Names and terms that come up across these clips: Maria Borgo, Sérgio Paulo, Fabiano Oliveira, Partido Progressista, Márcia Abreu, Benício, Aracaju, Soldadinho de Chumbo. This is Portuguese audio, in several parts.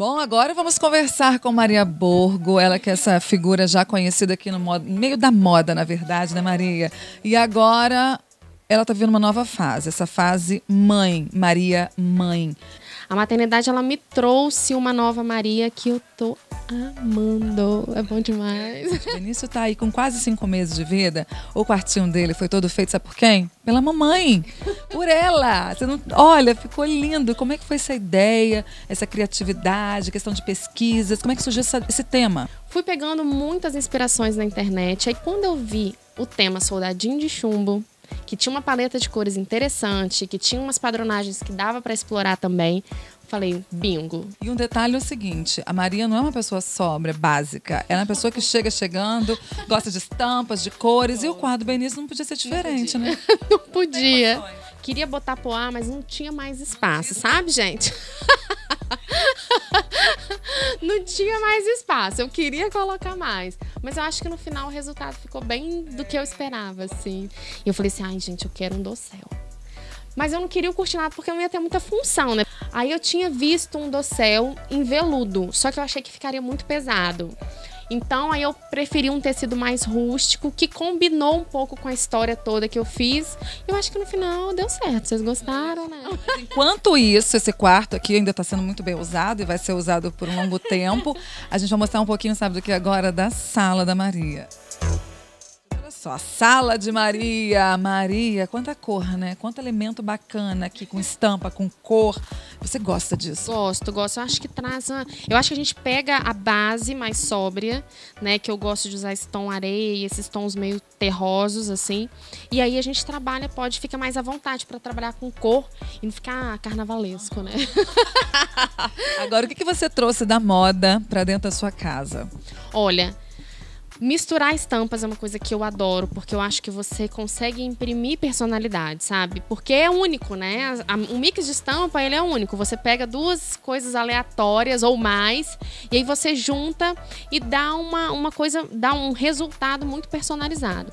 Bom, agora vamos conversar com Maria Borgo, ela que é essa figura já conhecida aqui no meio da moda, na verdade, né, Maria? E agora ela está vivendo uma nova fase, essa fase mãe, Maria mãe. A maternidade, ela me trouxe uma nova Maria que eu tô amando. É bom demais. O Benício tá aí com quase 5 meses de vida. O quartinho dele foi todo feito, sabe por quem? Pela mamãe. Por ela. Você não... Olha, ficou lindo. Como é que foi essa ideia, essa criatividade, questão de pesquisas? Como é que surgiu esse tema? Fui pegando muitas inspirações na internet. Aí quando eu vi o tema Soldadinho de Chumbo, que tinha uma paleta de cores interessante, que tinha umas padronagens que dava para explorar também. Falei, bingo. E um detalhe é o seguinte, a Maria não é uma pessoa sóbria, básica. Ela é uma pessoa que chega chegando, gosta de estampas, de cores. E o quadro Benício não podia ser diferente, né? Não podia. Não podia. Queria botar poá, mas não tinha mais espaço, sabe, gente? Não tinha mais espaço, eu queria colocar mais. Mas eu acho que no final o resultado ficou bem do que eu esperava, assim. E eu falei assim, ai gente, eu quero um dossel. Mas eu não queria o cortinado porque não ia ter muita função, né? Aí eu tinha visto um dossel em veludo, só que eu achei que ficaria muito pesado. Então aí eu preferi um tecido mais rústico, que combinou um pouco com a história toda que eu fiz. Eu acho que no final deu certo, vocês gostaram, né? Enquanto isso, esse quarto aqui ainda está sendo muito bem usado e vai ser usado por um longo tempo. A gente vai mostrar um pouquinho, sabe do que agora? Da sala da Maria. Olha só, a sala de Maria. Maria, quanta cor, né? Quanto elemento bacana aqui, com estampa, com cor. Você gosta disso? Gosto, gosto. Eu acho que traz uma... Eu acho que a gente pega a base mais sóbria, né? Que eu gosto de usar esse tom areia, esses tons meio terrosos, assim. E aí a gente trabalha, pode ficar mais à vontade para trabalhar com cor e não ficar carnavalesco, né? Agora, o que você trouxe da moda para dentro da sua casa? Olha... Misturar estampas é uma coisa que eu adoro, porque eu acho que você consegue imprimir personalidade, sabe? Porque é único, né? O mix de estampa, ele é único. Você pega duas coisas aleatórias ou mais, e aí você junta e dá uma coisa, dá um resultado muito personalizado.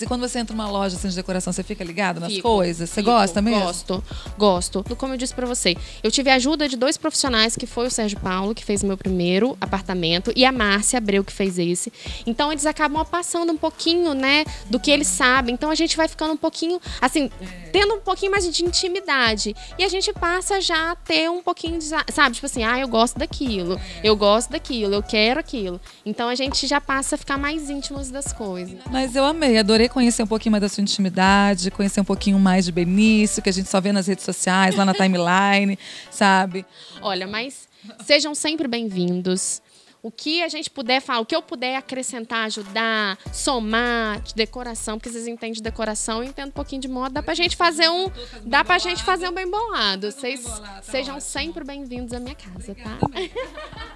E quando você entra numa loja assim, de decoração, você fica ligado nas coisas? Você gosta mesmo? Gosto, gosto. Como eu disse pra você, eu tive a ajuda de 2 profissionais, que foi o Sérgio Paulo, que fez o meu primeiro apartamento, e a Márcia Abreu, que fez esse. Então eles acabam passando um pouquinho, né, do que eles sabem. Então a gente vai ficando um pouquinho, assim, tendo um pouquinho mais de intimidade. E a gente passa já a ter um pouquinho de, sabe, tipo assim, ah, eu gosto daquilo, eu quero aquilo. Então a gente já passa a ficar mais íntimos das coisas. Mas eu amei, adorei conhecer um pouquinho mais da sua intimidade, conhecer um pouquinho mais de Benício, que a gente só vê nas redes sociais, lá na timeline, sabe? Olha, mas sejam sempre bem-vindos. O que a gente puder falar, o que eu puder acrescentar, ajudar, somar, de decoração, porque vocês entendem de decoração, eu entendo um pouquinho de moda, dá pra gente fazer um bem bolado. Vocês sejam sempre bem-vindos à minha casa, tá?